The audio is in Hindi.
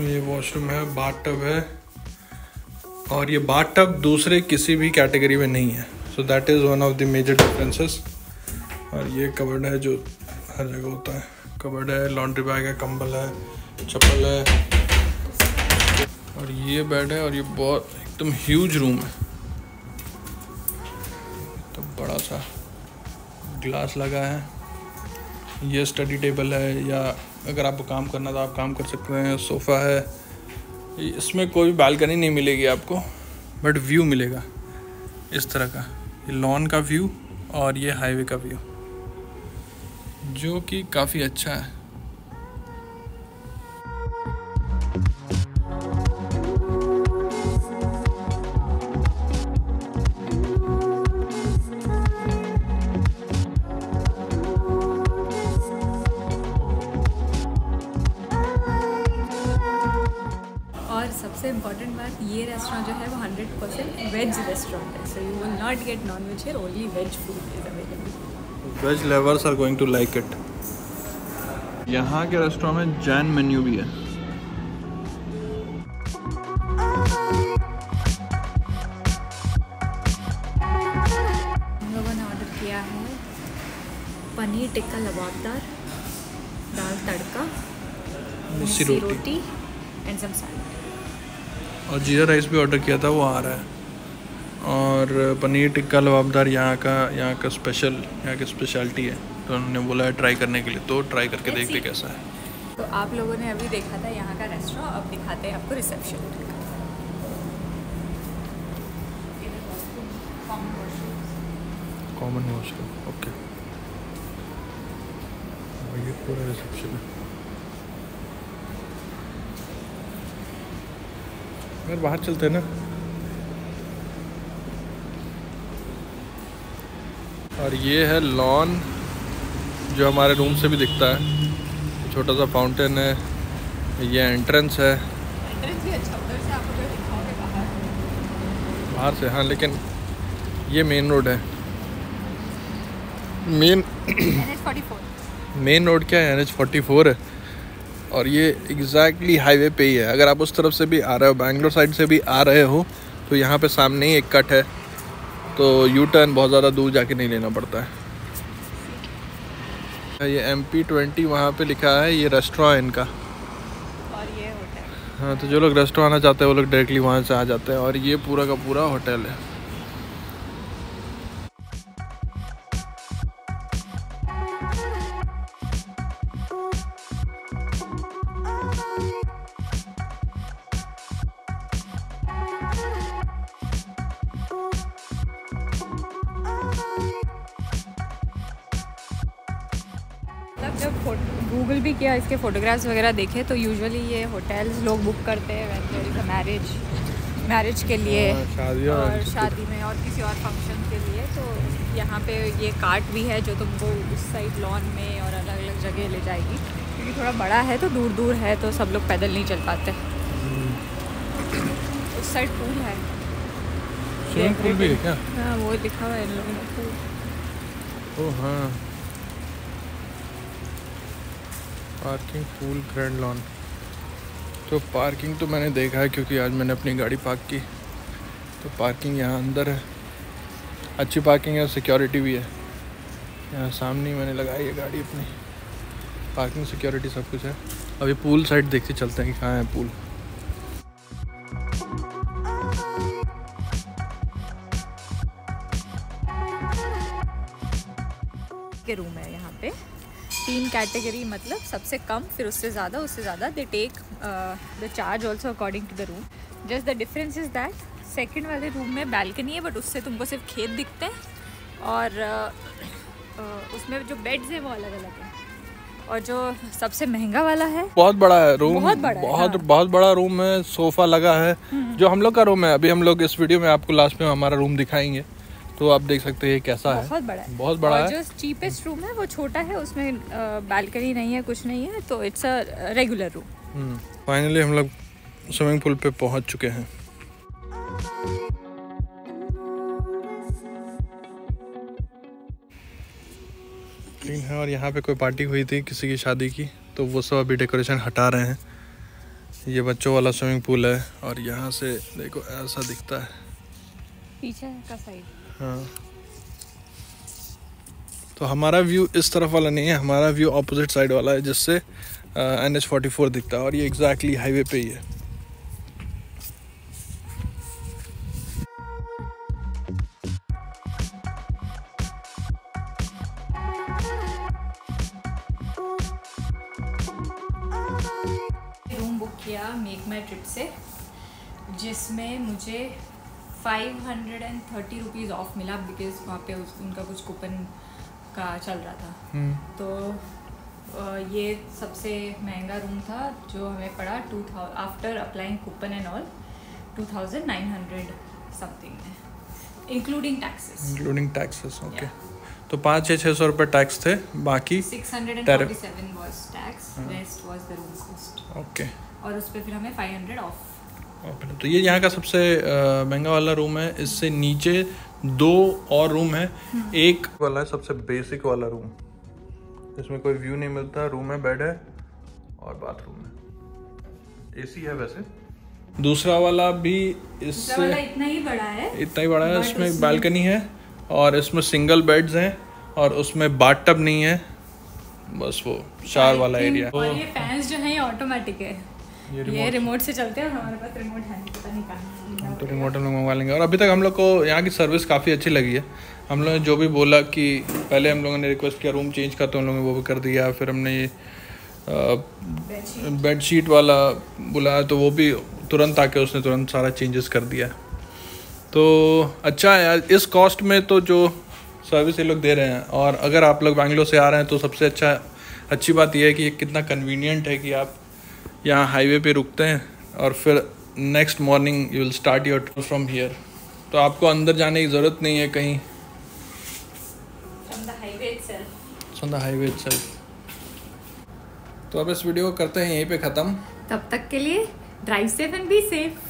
इसमें ये वॉशरूम है, बाथ टब है, और ये बाथ टब दूसरे किसी भी कैटेगरी में नहीं है। So that is one of the major differences. और ये कवर्ड है जो हर जगह होता है, कवर्ड है, लॉन्ड्री बैग है, कंबल है, चप्पल है, और ये बेड है। और ये बहुत एकदम ह्यूज रूम है, तो बड़ा सा ग्लास लगा है। ये स्टडी टेबल है, या अगर आपको काम करना तो आप काम कर सकते हैं। सोफ़ा है, इसमें कोई बालकनी नहीं मिलेगी आपको, बट व्यू मिलेगा इस तरह का, ये लॉन का व्यू और ये हाईवे का व्यू, जो कि काफ़ी अच्छा है। और सबसे इम्पॉर्टेंट बात, ये रेस्टोरेंट जो है वो 100% वेज रेस्टोरेंट है। So you will not get non veg here, only veg food is available. Veg lovers are going to like it. यहाँ के रेस्टोरेंट में जैन मेन्यू भी है। हम लोगों ने ऑर्डर किया है paneer tikka lababdar, dal tadka, missi roti and some salad. और जीरा राइस भी ऑर्डर किया था, वो आ रहा है। और पनीर टिक्का लबाबदार यहाँ का स्पेशल, यहाँ की स्पेशलिटी है, तो उन्होंने बोला है ट्राई करने के लिए, तो ट्राई करके देखते कैसा है। तो आप लोगों ने अभी देखा था यहाँ का रेस्टोरेंट, अब दिखाते हैं आपको रिसेप्शन। कॉमन वॉशरूम, ओके, ये पूरा रिसेप्शन है। बाहर चलते हैं ना। और ये है लॉन, जो हमारे रूम से भी दिखता है, छोटा सा फाउंटेन है। ये एंट्रेंस है, एंट्रेंस भी अच्छा, उधर से आपको दिखाओगे बाहर से। हाँ, लेकिन ये मेन रोड है। मेन रोड क्या है, NH44 है। और ये एग्जैक्टली हाईवे पे ही है। अगर आप उस तरफ से भी आ रहे हो, बैंगलोर साइड से भी आ रहे हो, तो यहाँ पे सामने ही एक कट है, तो यू टर्न बहुत ज़्यादा दूर जाके नहीं लेना पड़ता है। ये MP20 वहाँ पे लिखा है, ये रेस्टोरेंट इनका, और ये होटल। हाँ, तो जो लोग रेस्टोरेंट आना चाहते हैं वो लोग डायरेक्टली वहाँ से आ जाते हैं। और ये पूरा का पूरा होटल है। जब गूगल भी किया, इसके फ़ोटोग्राफ्स वगैरह देखे, तो यूजुअली ये होटल्स लोग बुक करते हैं when there is a marriage के लिए, और शादी में और किसी और फंक्शन के लिए। तो यहाँ पे ये कार्ट भी है जो तुमको उस साइड लॉन में और अलग अलग जगह ले जाएगी, क्योंकि थोड़ा बड़ा है तो दूर दूर है, तो सब लोग पैदल नहीं चल पाते। उस साइड पूल है, स्विमिंग पूल भी है, हाँ, वो लिखा हुआ है इन लोगों ने, पूल। ओह हाँ, पार्किंग, पूल, ग्रैंड लॉन। तो पार्किंग तो मैंने देखा है, क्योंकि आज मैंने अपनी गाड़ी पार्क की, तो पार्किंग यहाँ अंदर है, अच्छी पार्किंग है, सिक्योरिटी भी है। यहाँ सामने मैंने लगाई है गाड़ी अपनी, पार्किंग, सिक्योरिटी, सब कुछ है। अभी पूल साइड देखते चलते हैं कि कहाँ है पूल। के रूम है यहाँ पे 3 कैटेगरी, मतलब सबसे कम, फिर उससे ज़्यादा, उससे ज़्यादा। They take the charge also according to the room. Just the difference is that second वाले रूम में बालकनी है, बट उससे तुमको सिर्फ खेत दिखते हैं, और उसमें जो बेड्स हैं वो अलग अलग हैं। और जो सबसे महंगा वाला है, बहुत बड़ा है रूम, बहुत बड़ा रूम है, सोफ़ा लगा है, जो हम लोग का रूम है। अभी हम लोग इस वीडियो में आपको लास्ट में हमारा रूम दिखाएंगे, तो आप देख सकते हैं कैसा है, बहुत बड़ा है, बहुत बड़ा है। जो चीपेस्ट रूम है वो छोटा है, उसमें बालकनी नहीं है, कुछ नहीं है, तो it's a regular room. Finally हम लोग स्विमिंग पूल पे पहुंच चुके हैं। क्लीन है। और यहाँ पे कोई पार्टी हुई थी किसी की, शादी की, तो वो सब अभी डेकोरेशन हटा रहे हैं। ये बच्चों वाला स्विमिंग पूल है और यहाँ से देखो ऐसा दिखता है पीछे का साइड। हाँ, तो हमारा व्यू इस तरफ वाला नहीं है, हमारा व्यू ऑपोजिट साइड वाला है जिससे NH44 दिखता है और ये एग्जैक्टली हाईवे पे ही है। रूम बुक किया मेक माई ट्रिप से, जिसमें मुझे 530 रुपीज़ ऑफ मिला बिकॉज वहाँ पे उनका कुछ कूपन का चल रहा था। तो ये सबसे महंगा रूम था जो हमें पड़ा 2000 after applying coupon and all 2900 something में including taxes. Including taxes, okay. तो 500-600 रुपये टैक्स थे, बाकी 647 was tax, rest was the room cost. Okay, और उस पे फिर हमें 500 ऑफ। तो ये यहाँ का सबसे महंगा वाला रूम है। इससे नीचे दो और रूम है, एक वाला है सबसे बेसिक वाला रूम जिसमें कोई व्यू नहीं मिलता, रूम है, बेड है और बाथरूम है, एसी है। वैसे दूसरा वाला भी इससे इतना ही बड़ा है, इसमें बालकनी है और इसमें सिंगल बेड्स हैं और उसमें बाथटब नहीं है, बस वो चार वाला एरिया। और ये फैंस जो है ऑटोमेटिक है, ये रिमोट से चलते हैं, हमारे पास रिमोट है पता नहीं कहाँ, तो रिमोट हम लोग मंगवा लेंगे। और अभी तक हम लोग को यहाँ की सर्विस काफ़ी अच्छी लगी है। हम लोगों ने जो भी बोला कि पहले हम लोगों ने रिक्वेस्ट किया रूम चेंज का, तो उन लोगों ने वो भी कर दिया। फिर हमने ये बेडशीट वाला बुलाया तो वो भी तुरंत आके उसने तुरंत सारा चेंजेस कर दिया। तो अच्छा है यार, इस कॉस्ट में तो जो सर्विस ये लोग दे रहे हैं। और अगर आप लोग बैंगलोर से आ रहे हैं तो सबसे अच्छी बात यह है कि ये कितना कन्वीनियंट है कि आप यहाँ हाईवे पे रुकते हैं और फिर next morning you will start your tour from here. तो आपको अंदर जाने की ज़रूरत नहीं है कहीं, फ्रॉम द हाईवे इटसेल्फ। तो अब इस वीडियो को करते हैं यहीं पे ख़त्म। तब तक के लिए drive safe and be safe.